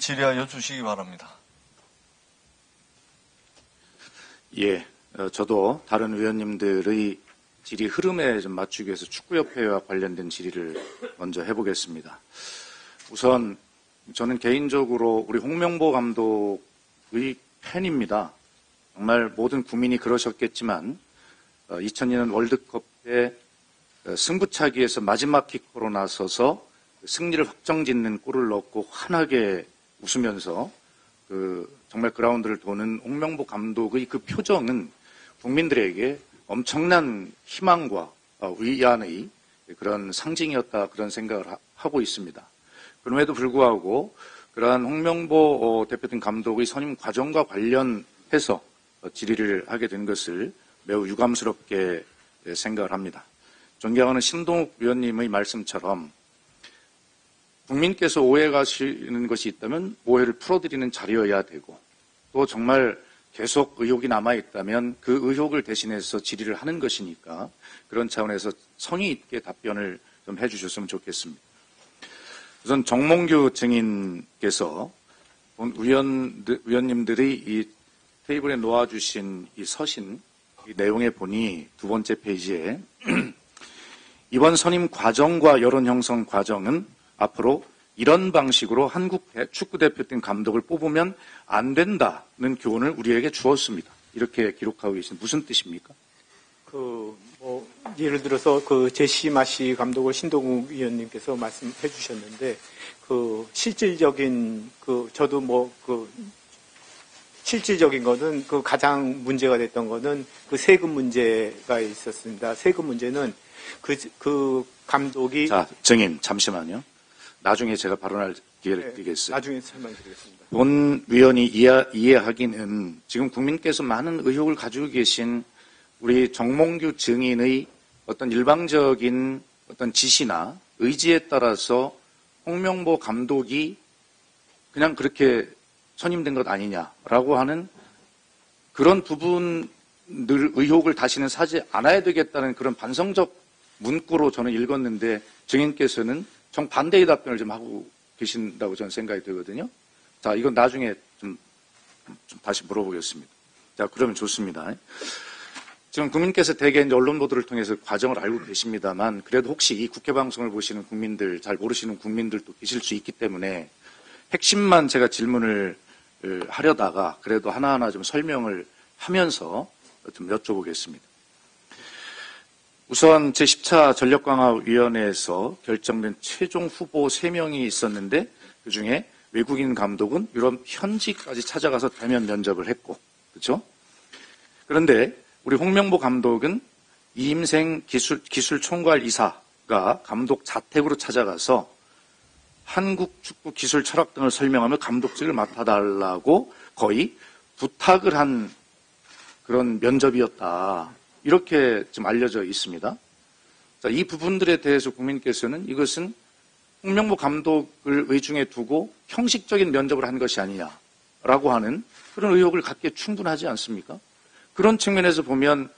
질의하여 주시기 바랍니다. 예, 저도 다른 의원님들의 질의 흐름에 좀 맞추기 위해서 축구협회와 관련된 질의를 먼저 해보겠습니다. 우선 저는 개인적으로 우리 홍명보 감독의 팬입니다. 정말 모든 국민이 그러셨겠지만 2002년 월드컵 때 승부차기에서 마지막 킥으로 나서서 승리를 확정짓는 골을 넣고 환하게 웃으면서 정말 그라운드를 도는 홍명보 감독의 그 표정은 국민들에게 엄청난 희망과 위안의 그런 상징이었다, 그런 생각을 하고 있습니다. 그럼에도 불구하고 그러한 홍명보 대표팀 감독의 선임 과정과 관련해서 질의를 하게 된 것을 매우 유감스럽게 생각을 합니다. 존경하는 신동욱 위원님의 말씀처럼 국민께서 오해가시는 것이 있다면 오해를 풀어드리는 자리여야 되고, 또 정말 계속 의혹이 남아있다면 그 의혹을 대신해서 질의를 하는 것이니까 그런 차원에서 성의 있게 답변을 좀 해주셨으면 좋겠습니다. 우선 정몽규 증인께서 위원님들이 이 테이블에 놓아주신 이 서신, 이 내용에 보니 두 번째 페이지에 이번 선임 과정과 여론 형성 과정은 앞으로 이런 방식으로 한국 축구대표팀 감독을 뽑으면 안 된다는 교훈을 우리에게 주었습니다. 이렇게 기록하고 계신 무슨 뜻입니까? 예를 들어서 제시 마시 감독을 신동욱 위원님께서 말씀해 주셨는데 실질적인 저도 실질적인 거는 가장 문제가 됐던 거는 세금 문제가 있었습니다. 세금 문제는 감독이 증인 잠시만요. 나중에 제가 발언할 기회를 드리겠습니다. 나중에 설명드리겠습니다. 본 위원이 이해하기는 지금 국민께서 많은 의혹을 가지고 계신 우리 정몽규 증인의 어떤 일방적인 어떤 지시나 의지에 따라서 홍명보 감독이 그냥 그렇게 선임된 것 아니냐라고 하는 그런 부분을 의혹을 다시는 사지 않아야 되겠다는 그런 반성적 문구로 저는 읽었는데 증인께서는 정반대의 답변을 좀 하고 계신다고 저는 생각이 되거든요. 자, 이건 나중에 좀 다시 물어보겠습니다. 자, 그러면 좋습니다. 지금 국민께서 대개 언론 보도를 통해서 과정을 알고 계십니다만 그래도 혹시 이 국회 방송을 보시는 국민들, 잘 모르시는 국민들도 계실 수 있기 때문에 핵심만 제가 질문을 하려다가 그래도 하나하나 좀 설명을 하면서 좀 여쭤보겠습니다. 우선 제10차 전력강화위원회에서 결정된 최종 후보 3명이 있었는데 그중에 외국인 감독은 유럽 현지까지 찾아가서 대면 면접을 했고, 그렇죠? 그런데 우리 홍명보 감독은 이임생 기술총괄이사가 감독 자택으로 찾아가서 한국 축구 기술 철학 등을 설명하며 감독직을 맡아달라고 거의 부탁을 한 그런 면접이었다, 이렇게 좀 알려져 있습니다. 자, 이 부분들에 대해서 국민께서는 이것은 홍명보 감독을 의중에 두고 형식적인 면접을 한 것이 아니냐라고 하는 그런 의혹을 갖기에 충분하지 않습니까? 그런 측면에서 보면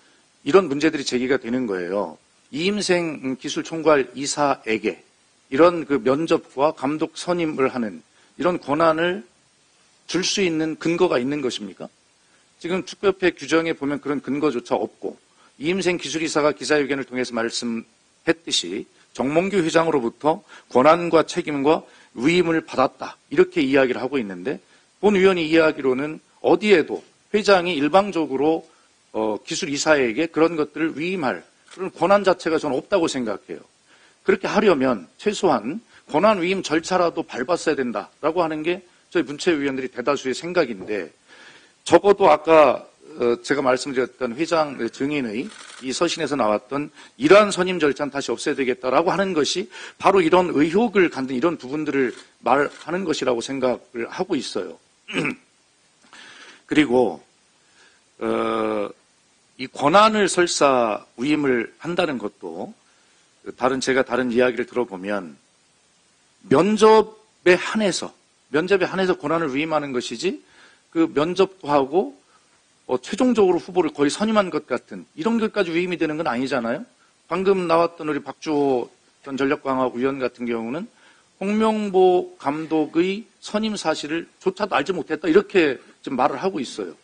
이런 문제들이 제기가 되는 거예요. 이임생 기술총괄 이사에게 이런 그 면접과 감독 선임을 하는 이런 권한을 줄 수 있는 근거가 있는 것입니까? 지금 축구협회 규정에 보면 그런 근거조차 없고 이임생 기술이사가 기자회견을 통해서 말씀했듯이 정몽규 회장으로부터 권한과 책임과 위임을 받았다, 이렇게 이야기를 하고 있는데 본 의원이 이야기로는 어디에도 회장이 일방적으로 기술이사에게 그런 것들을 위임할 그런 권한 자체가 저는 없다고 생각해요. 그렇게 하려면 최소한 권한 위임 절차라도 밟았어야 된다라고 하는 게 저희 문체위원들이 대다수의 생각인데 적어도 아까 제가 말씀드렸던 회장 증인의 이 서신에서 나왔던 이러한 선임 절차는 다시 없애야 되겠다라고 하는 것이 바로 이런 의혹을 갖는 이런 부분들을 말하는 것이라고 생각을 하고 있어요. 그리고 이 권한을 설사 위임을 한다는 것도 제가 다른 이야기를 들어보면 면접에 한해서 권한을 위임하는 것이지 그 면접도 하고 최종적으로 후보를 거의 선임한 것 같은 이런 것까지 위임이 되는 건 아니잖아요. 방금 나왔던 우리 박주호 전 전력강화위원 같은 경우는 홍명보 감독의 선임 사실을 조차도 알지 못했다, 이렇게 지금 말을 하고 있어요.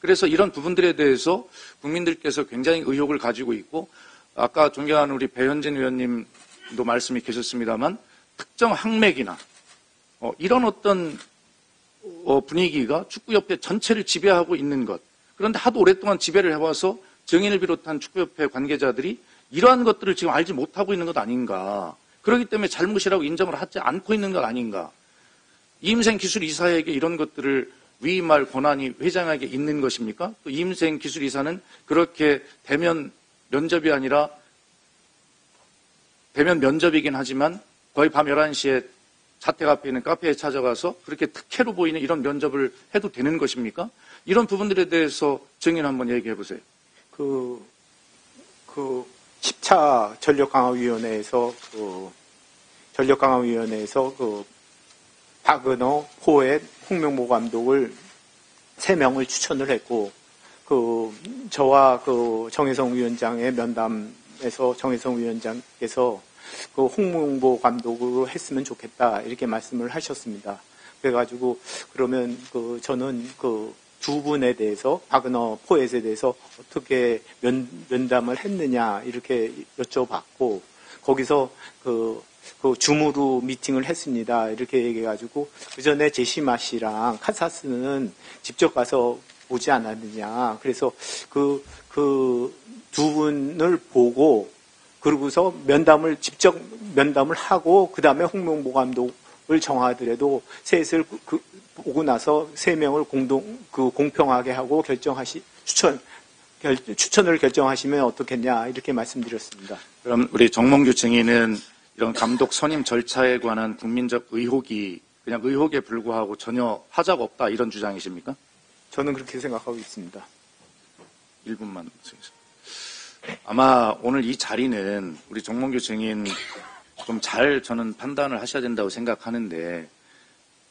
그래서 이런 부분들에 대해서 국민들께서 굉장히 의혹을 가지고 있고, 아까 존경하는 우리 배현진 의원님도 말씀이 계셨습니다만, 특정 항맥이나 이런 어떤 분위기가 축구협회 전체를 지배하고 있는 것, 그런데 하도 오랫동안 지배를 해와서 정인을 비롯한 축구협회 관계자들이 이러한 것들을 지금 알지 못하고 있는 것 아닌가, 그렇기 때문에 잘못이라고 인정을 하지 않고 있는 것 아닌가, 이임생기술이사에게 이런 것들을 위임할 권한이 회장에게 있는 것입니까? 또 이임생기술이사는 그렇게 대면 면접이 아니라, 대면 면접이긴 하지만 거의 밤 11시에 자택 앞에 있는 카페에 찾아가서 그렇게 특혜로 보이는 이런 면접을 해도 되는 것입니까? 이런 부분들에 대해서 정인 한번 얘기해 보세요. 그 10차 전력강화위원회에서 박은호, 호에 홍명보 감독을 3명을 추천을 했고, 저와 정혜성 위원장의 면담에서 정혜성 위원장께서 홍명보 감독으로 했으면 좋겠다, 이렇게 말씀을 하셨습니다. 그래가지고 그러면 저는 두 분에 대해서, 박은호, 포엣에 대해서 어떻게 면담을 했느냐, 이렇게 여쭤봤고, 거기서 줌으로 미팅을 했습니다, 이렇게 얘기해가지고, 그 전에 제시마 씨랑 카사스는 직접 가서 보지 않았느냐. 그래서 두 분을 보고, 그러고서 면담을, 직접 면담을 하고, 그 다음에 홍명보 감독을 정하더라도 셋을 오고 나서 3명을 공평하게 하고 추천을 결정하시면 어떻겠냐, 이렇게 말씀드렸습니다. 그럼 우리 정몽규 증인은 이런 감독 선임 절차에 관한 국민적 의혹이 그냥 의혹에 불과하고 전혀 하자가 없다, 이런 주장이십니까? 저는 그렇게 생각하고 있습니다. 1분만. 아마 오늘 이 자리는 우리 정몽규 증인 좀 잘 저는 판단을 하셔야 된다고 생각하는데,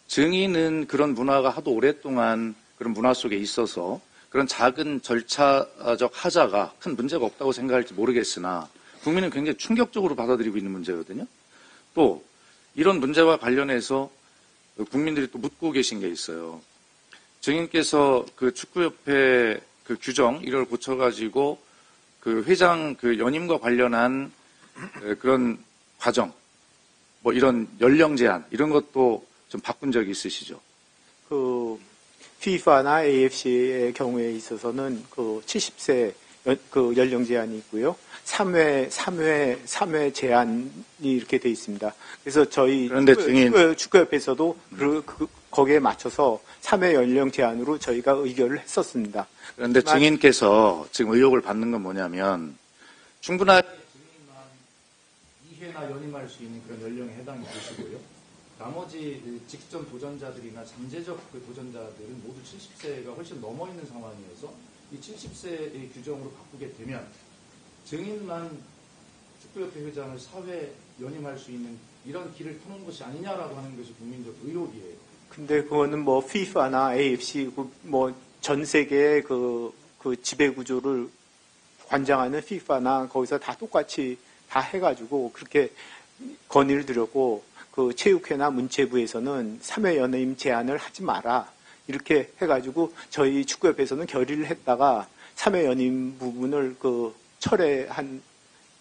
증인은 그런 문화가 하도 오랫동안 그런 문화 속에 있어서 그런 작은 절차적 하자가 큰 문제가 없다고 생각할지 모르겠으나, 국민은 굉장히 충격적으로 받아들이고 있는 문제거든요. 또 이런 문제와 관련해서 국민들이 또 묻고 계신 게 있어요. 증인께서 축구협회 규정 이걸 고쳐가지고 회장 연임과 관련한 그런 과정, 이런 연령 제한, 이런 것도 좀 바꾼 적이 있으시죠? FIFA나 AFC의 경우에 있어서는 70세 연령 제한이 있고요. 3회 제한이 이렇게 돼 있습니다. 그래서 저희 축구협회에서도 거기에 맞춰서 3회 연령 제한으로 저희가 의결을 했었습니다. 그런데 증인께서 지금 의혹을 받는 건 뭐냐면, 충분한 증인만 2회나 연임할 수 있는 그런 연령에 해당이 되시고요. 나머지 직전 도전자들이나 잠재적 도전자들은 모두 70세가 훨씬 넘어 있는 상황이어서 이 70세의 규정으로 바꾸게 되면 증인만 축구협회 회장을 4회 연임할 수 있는 이런 길을 터놓은 것이 아니냐라고 하는 것이 국민적 의혹이에요. 근데 그거는 FIFA나 AFC 전 세계의 지배 구조를 관장하는 FIFA나 거기서 다 똑같이 다 해가지고 그렇게 건의를 드렸고, 체육회나 문체부에서는 3회 연임 제한을 하지 마라, 이렇게 해가지고 저희 축구협회에서는 결의를 했다가 3회 연임 부분을 철회한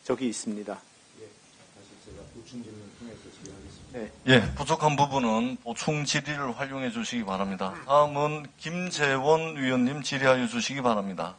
적이 있습니다. 예, 다시 제가 보충 질문 통해서 질의하겠습니다. 네. 예, 부족한 부분은 보충 질의를 활용해 주시기 바랍니다. 다음은 김재원 위원님 질의하여 주시기 바랍니다.